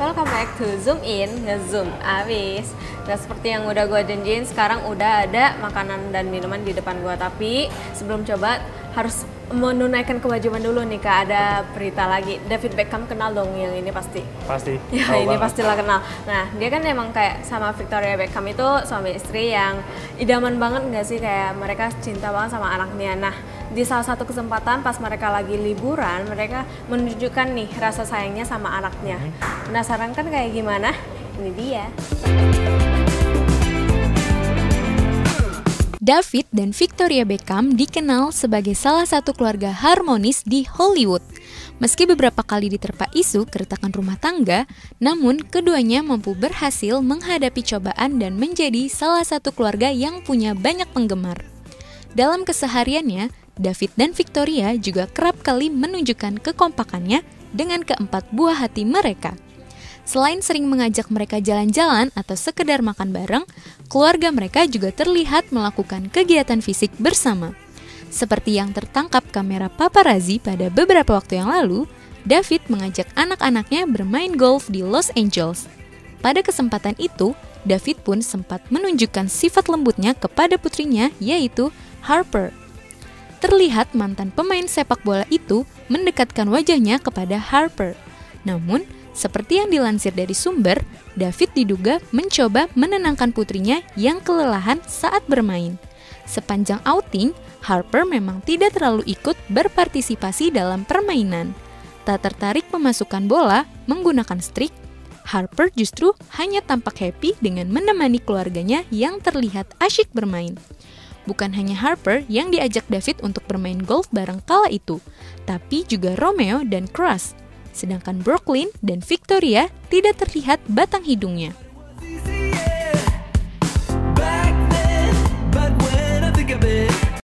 Welcome back to Zoom In, ngezoom abis. Nah, seperti yang udah gue janjiin, sekarang udah ada makanan dan minuman di depan gue. Tapi sebelum coba, harus menunaikan kewajiban dulu nih Kak, ada berita lagi. David Beckham kenal dong yang ini pasti? Pasti. Ya, ini pastilah kenal. Nah, dia kan emang kayak sama Victoria Beckham itu suami istri yang idaman banget nggak sih? Kayak mereka cinta banget sama anaknya. Nah, di salah satu kesempatan pas mereka lagi liburan, mereka menunjukkan nih rasa sayangnya sama anaknya. Penasaran kan kayak gimana? Ini dia. David dan Victoria Beckham dikenal sebagai salah satu keluarga harmonis di Hollywood. Meski beberapa kali diterpa isu keretakan rumah tangga, namun keduanya mampu berhasil menghadapi cobaan dan menjadi salah satu keluarga yang punya banyak penggemar. Dalam kesehariannya, David dan Victoria juga kerap kali menunjukkan kekompakannya dengan keempat buah hati mereka. Selain sering mengajak mereka jalan-jalan atau sekedar makan bareng, keluarga mereka juga terlihat melakukan kegiatan fisik bersama. Seperti yang tertangkap kamera paparazzi pada beberapa waktu yang lalu, David mengajak anak-anaknya bermain golf di Los Angeles. Pada kesempatan itu, David pun sempat menunjukkan sifat lembutnya kepada putrinya, yaitu Harper. Terlihat mantan pemain sepak bola itu mendekatkan wajahnya kepada Harper. Namun, seperti yang dilansir dari sumber, David diduga mencoba menenangkan putrinya yang kelelahan saat bermain. Sepanjang outing, Harper memang tidak terlalu ikut berpartisipasi dalam permainan. Tak tertarik memasukkan bola menggunakan strik, Harper justru hanya tampak happy dengan menemani keluarganya yang terlihat asyik bermain. Bukan hanya Harper yang diajak David untuk bermain golf bareng kala itu, tapi juga Romeo dan Cruz. Sedangkan Brooklyn dan Victoria tidak terlihat batang hidungnya.